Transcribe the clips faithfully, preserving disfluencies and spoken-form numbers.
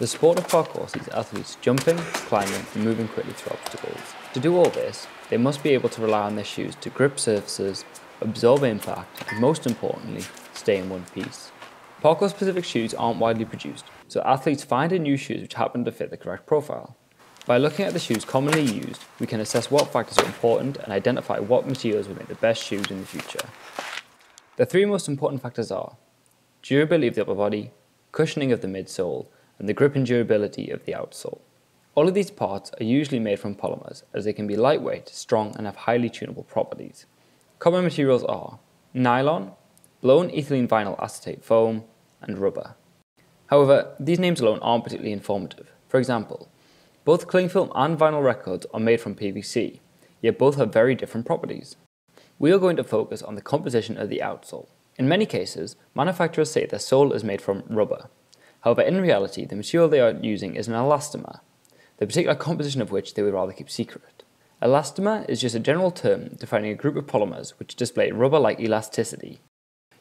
The sport of parkour sees athletes jumping, climbing and moving quickly through obstacles. To do all this, they must be able to rely on their shoes to grip surfaces, absorb impact and, most importantly, stay in one piece. Parkour specific shoes aren't widely produced, so athletes find and use shoes which happen to fit the correct profile. By looking at the shoes commonly used, we can assess what factors are important and identify what materials will make the best shoes in the future. The three most important factors are durability of the upper body, cushioning of the midsole, and the grip and durability of the outsole. All of these parts are usually made from polymers, as they can be lightweight, strong, and have highly tunable properties. Common materials are nylon, blown ethylene vinyl acetate foam, and rubber. However, these names alone aren't particularly informative. For example, both cling film and vinyl records are made from P V C, yet both have very different properties. We are going to focus on the composition of the outsole. In many cases, manufacturers say their sole is made from rubber. However, in reality, the material they are using is an elastomer, the particular composition of which they would rather keep secret. Elastomer is just a general term defining a group of polymers which display rubber-like elasticity.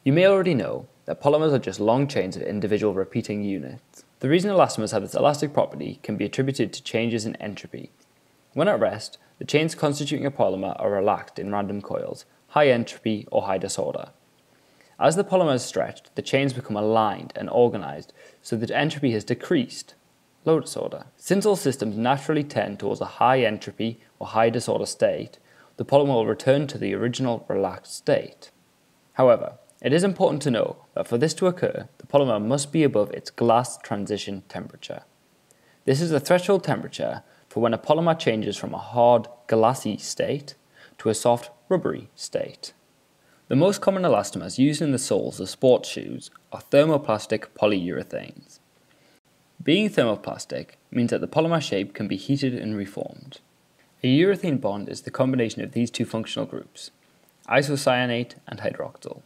You may already know that polymers are just long chains of individual repeating units. The reason elastomers have this elastic property can be attributed to changes in entropy. When at rest, the chains constituting a polymer are relaxed in random coils, high entropy or high disorder. As the polymer is stretched, the chains become aligned and organized so that entropy has decreased, low disorder. Since all systems naturally tend towards a high entropy or high disorder state, the polymer will return to the original relaxed state. However, it is important to know that for this to occur, the polymer must be above its glass transition temperature. This is the threshold temperature for when a polymer changes from a hard, glassy state to a soft, rubbery state. The most common elastomers used in the soles of sports shoes are thermoplastic polyurethanes. Being thermoplastic means that the polymer shape can be heated and reformed. A urethane bond is the combination of these two functional groups, isocyanate and hydroxyl.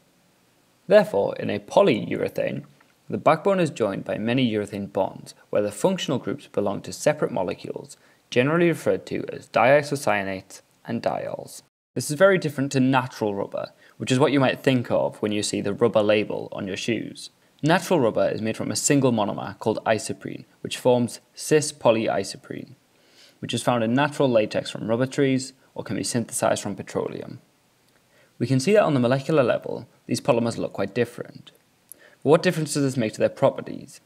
Therefore, in a polyurethane, the backbone is joined by many urethane bonds where the functional groups belong to separate molecules, generally referred to as diisocyanates and diols. This is very different to natural rubber, which is what you might think of when you see the rubber label on your shoes. Natural rubber is made from a single monomer called isoprene, which forms cis-polyisoprene, which is found in natural latex from rubber trees or can be synthesized from petroleum. We can see that on the molecular level, these polymers look quite different. But what difference does this make to their properties?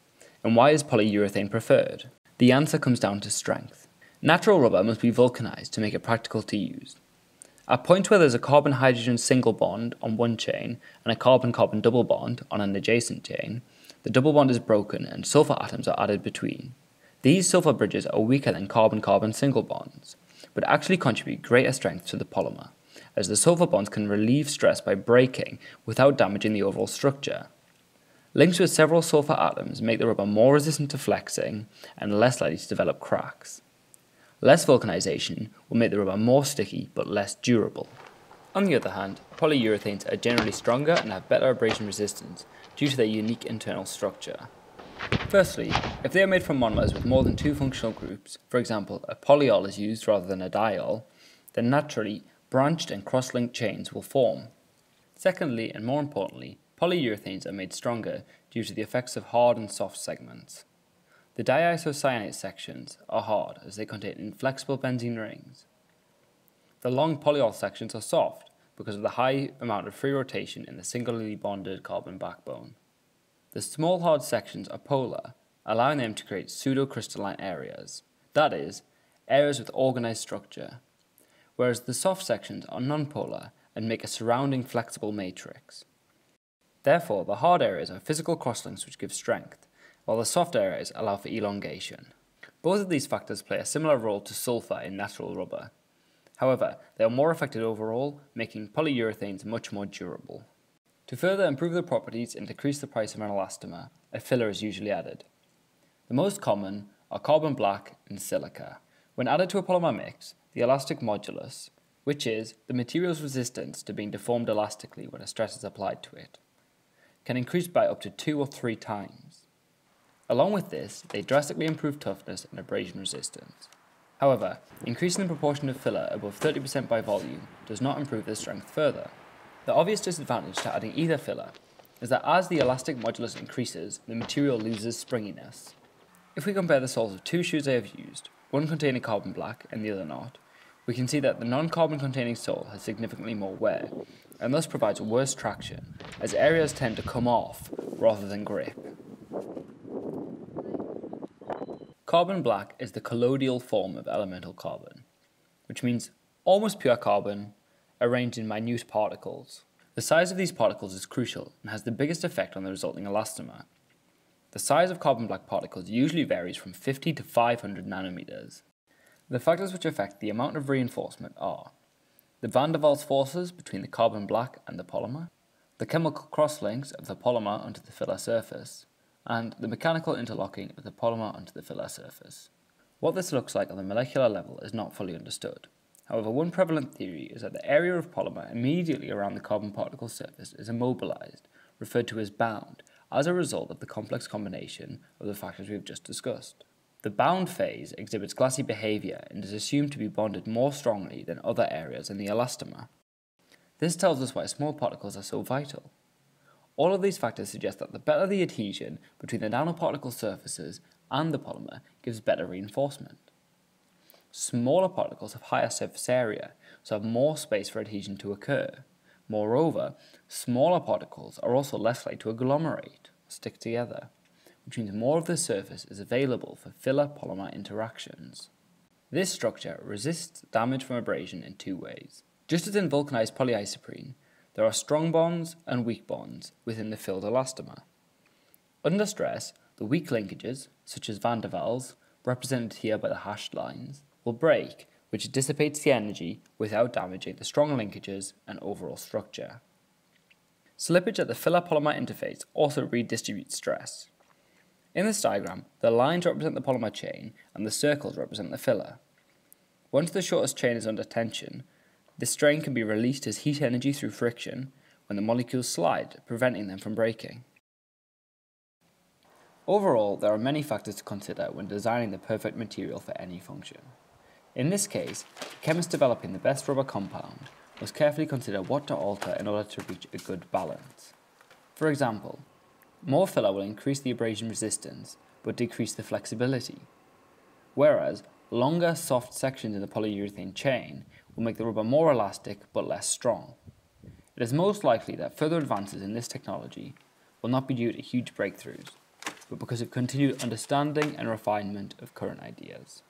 And why is polyurethane preferred? The answer comes down to strength. Natural rubber must be vulcanized to make it practical to use. At points where there's a carbon-hydrogen single bond on one chain and a carbon-carbon double bond on an adjacent chain, the double bond is broken and sulfur atoms are added between. These sulfur bridges are weaker than carbon-carbon single bonds, but actually contribute greater strength to the polymer, as the sulfur bonds can relieve stress by breaking without damaging the overall structure. Links with several sulfur atoms make the rubber more resistant to flexing and less likely to develop cracks. Less vulcanization will make the rubber more sticky but less durable. On the other hand, polyurethanes are generally stronger and have better abrasion resistance due to their unique internal structure. Firstly, if they are made from monomers with more than two functional groups, for example a polyol is used rather than a diol, then naturally branched and cross-linked chains will form. Secondly, and more importantly, polyurethanes are made stronger due to the effects of hard and soft segments. The diisocyanate sections are hard as they contain inflexible benzene rings. The long polyol sections are soft because of the high amount of free rotation in the singularly bonded carbon backbone. The small hard sections are polar, allowing them to create pseudocrystalline areas, that is, areas with organized structure, whereas the soft sections are nonpolar and make a surrounding flexible matrix. Therefore, the hard areas are physical crosslinks which give strength, while the soft areas allow for elongation. Both of these factors play a similar role to sulfur in natural rubber. However, they are more effective overall, making polyurethanes much more durable. To further improve the properties and decrease the price of an elastomer, a filler is usually added. The most common are carbon black and silica. When added to a polymer mix, the elastic modulus, which is the material's resistance to being deformed elastically when a stress is applied to it, can increase by up to two or three times. Along with this, they drastically improve toughness and abrasion resistance. However, increasing the proportion of filler above thirty percent by volume does not improve their strength further. The obvious disadvantage to adding either filler is that as the elastic modulus increases, the material loses springiness. If we compare the soles of two shoes I have used, one containing carbon black and the other not, we can see that the non-carbon containing sole has significantly more wear, and thus provides worse traction, as areas tend to come off rather than grip. Carbon black is the colloidal form of elemental carbon, which means almost pure carbon arranged in minute particles. The size of these particles is crucial and has the biggest effect on the resulting elastomer. The size of carbon black particles usually varies from fifty to five hundred nanometers. The factors which affect the amount of reinforcement are the van der Waals forces between the carbon black and the polymer, the chemical crosslinks of the polymer onto the filler surface, and the mechanical interlocking of the polymer onto the filler surface. What this looks like on the molecular level is not fully understood. However, one prevalent theory is that the area of polymer immediately around the carbon particle surface is immobilized, referred to as bound, as a result of the complex combination of the factors we have just discussed. The bound phase exhibits glassy behavior and is assumed to be bonded more strongly than other areas in the elastomer. This tells us why small particles are so vital. All of these factors suggest that the better the adhesion between the nanoparticle surfaces and the polymer gives better reinforcement. Smaller particles have higher surface area, so have more space for adhesion to occur. Moreover, smaller particles are also less likely to agglomerate, stick together, which means more of the surface is available for filler-polymer interactions. This structure resists damage from abrasion in two ways. Just as in vulcanized polyisoprene, there are strong bonds and weak bonds within the filled elastomer. Under stress, the weak linkages, such as van der Waals, represented here by the hashed lines, will break, which dissipates the energy without damaging the strong linkages and overall structure. Slippage at the filler-polymer interface also redistributes stress. In this diagram, the lines represent the polymer chain and the circles represent the filler. Once the shortest chain is under tension, this strain can be released as heat energy through friction when the molecules slide, preventing them from breaking. Overall, there are many factors to consider when designing the perfect material for any function. In this case, the chemist developing the best rubber compound must carefully consider what to alter in order to reach a good balance. For example, more filler will increase the abrasion resistance but decrease the flexibility, whereas longer, soft sections in the polyurethane chain will make the rubber more elastic but less strong. It is most likely that further advances in this technology will not be due to huge breakthroughs, but because of continued understanding and refinement of current ideas.